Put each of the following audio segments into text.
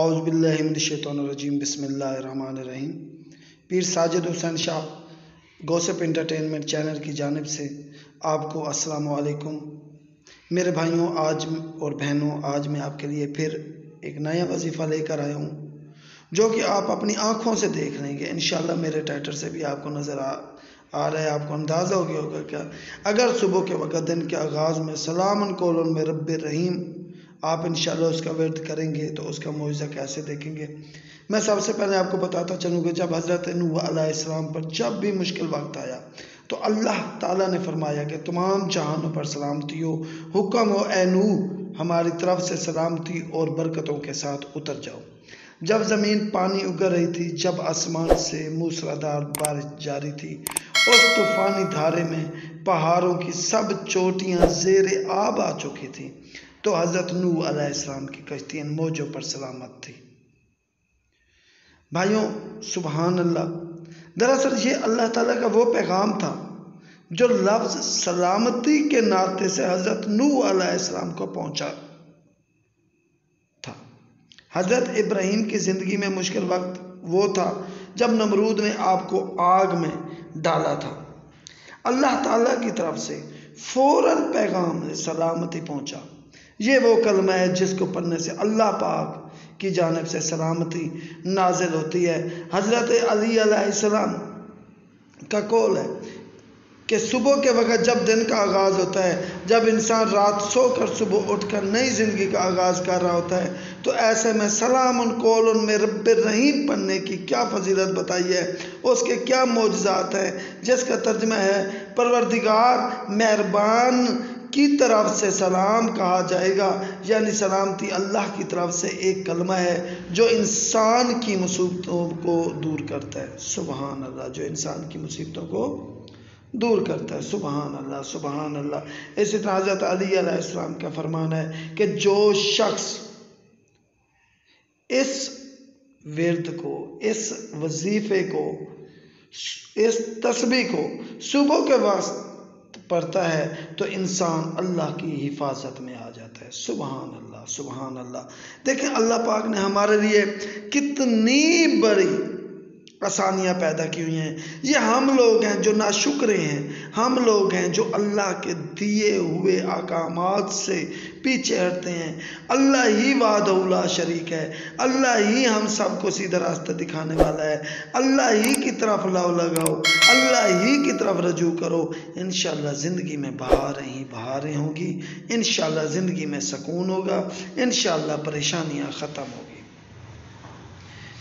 औज़ुबिल्लाहि मिनश्शैतानिर्रजीम बिस्मिल्लाहिर्रहमानिर्रहीम। Pir Sajid Hussain Shah gossip entertainment channel की जानिब से आपको अस्सलामु अलैकुम। मेरे भाइयों आज और बहनों, आज मैं आपके लिए फिर एक नया वजीफ़ा लेकर आया हूँ जो कि आप अपनी आँखों से देख लेंगे। इंशाल्लाह मेरे टाइटल से भी आपको नज़र आ रहा है, आपको अंदाज़ा हो गया होगा। क्या अगर सुबह के वक्त दिन के आगाज़ में सलामन कौलन में रब्बिर रहीम आप इंशाल्लाह उसका वर्द करेंगे तो उसका मुआवजा कैसे देखेंगे। मैं सबसे पहले आपको बताता चलूँगा, जब हज़रत नूह अलैहिस्सलाम पर जब भी मुश्किल वक्त आया तो अल्लाह ताला ने फरमाया कि तमाम जहानों पर सलामती हो, हुक्म हो ए नूह हमारी तरफ से सलामती और बरकतों के साथ उतर जाओ। जब ज़मीन पानी उगल रही थी, जब आसमान से मूसलाधार बारिश जारी थी, उस तूफ़ानी धारे में पहाड़ों की सब चोटियाँ ज़ेरे आब आ चुकी थी, तो हज़रत नूह अलैहिस्सलाम की कश्ती इन मौजों पर सलामत थी। भाइयों सुबहान अल्लाह। दरअसल ये अल्लाह ताला का वो पैगाम था जो लफ्ज़ सलामती के नाते से हज़रत नूह अलैहिस्सलाम को पहुँचा था। हज़रत इब्राहीम की ज़िंदगी में मुश्किल वक्त वो था जब नमरूद ने आपको आग में डाला था। अल्लाह ताला की तरफ से फ़ौरन पैगाम ने सलामती पहुँचा। ये वो कलमा है जिसको पढ़ने से अल्लाह पाक की जानिब से सलामती नाजिल होती है। हज़रत अली अलैहिस्सलाम का कौल है कि सुबह के वक़्त जब दिन का आगाज़ होता है, जब इंसान रात सोकर सुबह उठकर नई ज़िंदगी का आगाज़ कर रहा होता है, तो ऐसे में सलामुन कौलुन में रब्बिर रहीम पढ़ने की क्या फजीलत बताई है, उसके क्या मौजज़ात हैं, जिसका तर्जमा है परवरदिगार मेहरबान की तरफ से सलाम कहा जाएगा। यानी सलामती अल्लाह की तरफ से एक कलमा है जो इंसान की मुसीबतों को दूर करता है। सुबहान अल्लाह, जो इंसान की मुसीबतों को दूर करता है। सुबहान अल्लाह, सुबहान अल्लाह। इसी तरह हज़रत अली अलैहिस्सलाम का फरमान है कि जो शख्स इस विर्द को, इस वजीफ़े को, इस तस्बीह को सुबह के वक्त पढ़ता है तो इंसान अल्लाह की हिफाजत में आ जाता है। सुबहान अल्लाह, सुबहान अल्लाह। देखें अल्लाह पाक ने हमारे लिए कितनी बड़ी आसानियाँ पैदा की हुई हैं। ये हम लोग हैं जो नाशुक्रे हैं, हम लोग हैं जो अल्लाह के दिए हुए अहकामात से पीछे हटते हैं। अल्लाह ही वाहदहुल्ला शरीक है, अल्लाह ही हम सबको सीधा रास्ता दिखाने वाला है। अल्लाह ही की तरफ लाव लगाओ, अल्लाह ही की तरफ रजू करो। इंशाल्लाह ज़िंदगी में बहारें ही बहारें होंगी, इंशाल्लाह ज़िंदगी में सुकून होगा, इंशाल्लाह परेशानियाँ ख़त्म होगी।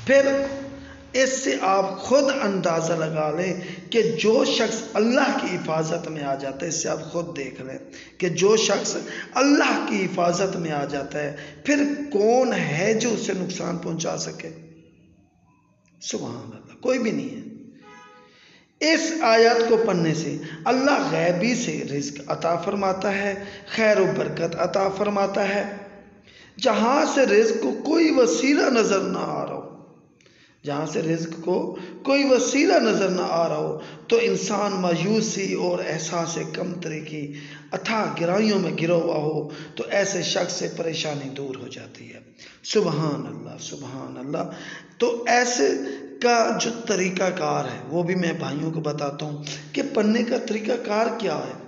फिर इससे आप खुद अंदाज़ा लगा लें कि जो शख्स अल्लाह की हिफाजत में आ जाता है, इससे आप खुद देख लें कि जो शख्स अल्लाह की हिफाजत में आ जाता है फिर कौन है जो उसे नुकसान पहुंचा सके। सुभान अल्लाह, कोई भी नहीं है। इस आयत को पढ़ने से अल्लाह गैबी से रिज़्क अता फरमाता है, खैर व बरकत अता फरमाता है। जहाँ से रिज़्क को कोई वसीला नज़र ना आ रहा हो, जहाँ से रिज़्क को कोई वसीला नज़र ना आ रहा हो तो इंसान मायूसी और एहसास कमतरी की अथाह गिराइयों में गिरा हुआ हो तो ऐसे शख्स से परेशानी दूर हो जाती है। सुबहान अल्लाह, सुबहान अल्लाह। तो ऐसे का जो तरीक़ाकार है वो भी मैं भाइयों को बताता हूँ कि पढ़ने का तरीक़ाकार क्या है।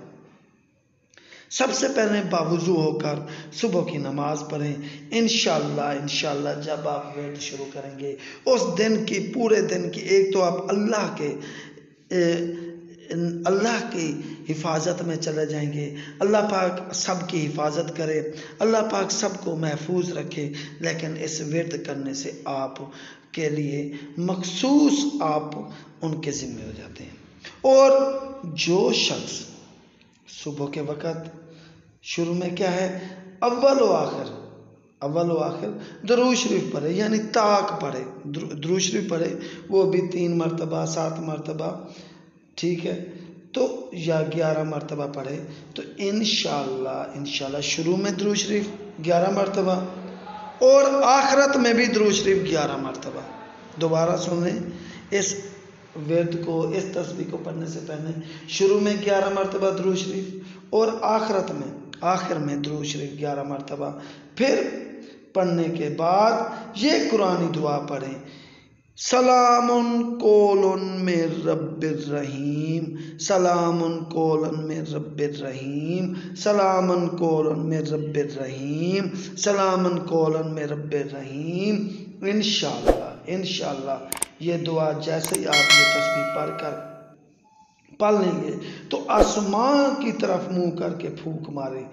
सबसे पहले बावुज़ू होकर सुबह की नमाज़ पढ़ें। इंशाल्लाह जब आप वर्द शुरू करेंगे उस दिन की, पूरे दिन की, एक तो आप अल्लाह की हिफाजत में चले जाएंगे। अल्लाह पाक सब की हिफाजत करे, अल्लाह पाक सब को महफूज रखे। लेकिन इस वर्द करने से आप के लिए मखसूस आप उनके ज़िम्मे हो जाते हैं। और जो शख्स सुबह के वक़्त शुरू में क्या है, अव्वल व आखिर दरूद शरीफ पढ़े, यानी ताक पढ़े, दरूद शरीफ पढ़े, वो भी 3 मरतबा, 7 मरतबा, ठीक है, तो या 11 मरतबा पढ़े। तो इंशाल्लाह शुरू में दरूद शरीफ 11 मरतबा और आखिरत में भी दरूद शरीफ 11 मरतबा। दोबारा सुन लें, इस वर्द को, इस तस्बीह को पढ़ने से पहले शुरू में 11 मरतबा दुरूद शरीफ और आखिर में दरूद शरीफ 11 मरतबा। फिर पढ़ने के बाद ये कुरानी दुआ पढ़ें, सलामुन कोलन मिर रब्बिर रहीम, सलामुन कोलन मिर रब्बिर रहीम, सलामुन कोलन मिर रब्बिर रहीम, सलामुन कोलन मिर रब्बिर रहीम। इंशाल्लाह ये दुआ जैसे ही आप ये तस्बीह पढ़कर पढ़ लेंगे तो आसमान की तरफ मुंह करके फूंक मारें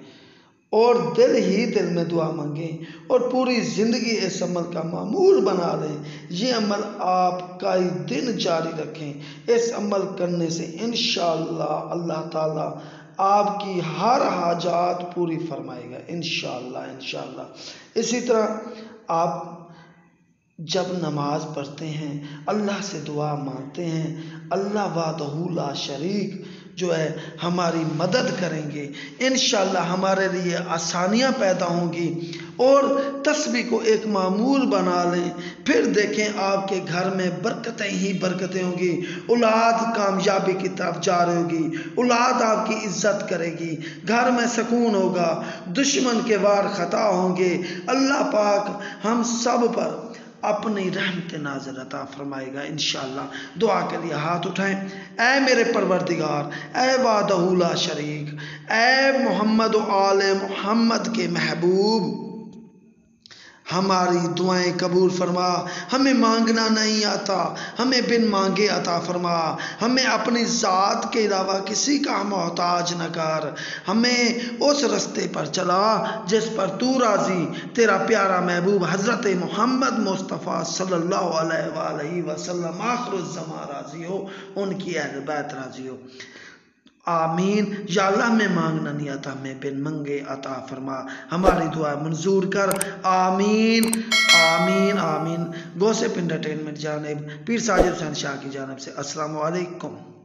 और दिल ही दिल में दुआ मांगें और पूरी ज़िंदगी इस अमल का मामूल बना लें। ये अमल आप कई दिन जारी रखें। इस अमल करने से इंशाअल्लाह अल्लाह ताला आपकी हर हाजात पूरी फरमाएगा, इंशाअल्लाह इंशाअल्लाह। इसी तरह आप जब नमाज पढ़ते हैं अल्लाह से दुआ मांगते हैं, अल्लाह वादहू ला शरीक जो है हमारी मदद करेंगे, इंशाल्लाह हमारे लिए आसानियाँ पैदा होंगी। और तस्बीह को एक मामूल बना लें, फिर देखें आपके घर में बरकतें ही बरकतें होंगी। औलाद कामयाबी की तरफ जा रही होगी, औलाद आपकी इज्जत करेगी, घर में सुकून होगा, दुश्मन के वार खता होंगे। अल्लाह पाक हम सब पर अपनी रहमत नाज़िल अता फरमाएगा, इंशाअल्लाह। दुआ के लिए हाथ उठाएं। ऐ मेरे परवरदिगार, ऐ वादहू ला शरीक, ऐ मोहम्मद व आले मोहम्मद के महबूब, हमारी दुआएं कबूल फरमा। हमें मांगना नहीं आता, हमें बिन मांगे अता फरमा। हमें अपनी ज़ात के अलावा किसी का मोहताज न कर। हमें उस रास्ते पर चला जिस पर तू राज़ी, तेरा प्यारा महबूब हज़रत मोहम्मद मुस्तफ़ा सल्लल्लाहु अलैहि वसल्लम आखिरुज़्ज़मा राज़ी हो, उनकी अहल बैत राज़ी हो, आमीन। या अल्लाह में मांगना नहीं आता, हमें बिन मंगे अता फरमा, हमारी दुआ मंजूर कर, आमीन आमीन आमीन। गॉसिप एंटरटेनमेंट जानिब पीर साजिद हुसैन शाह की जानिब से अस्सलाम वालेकुम।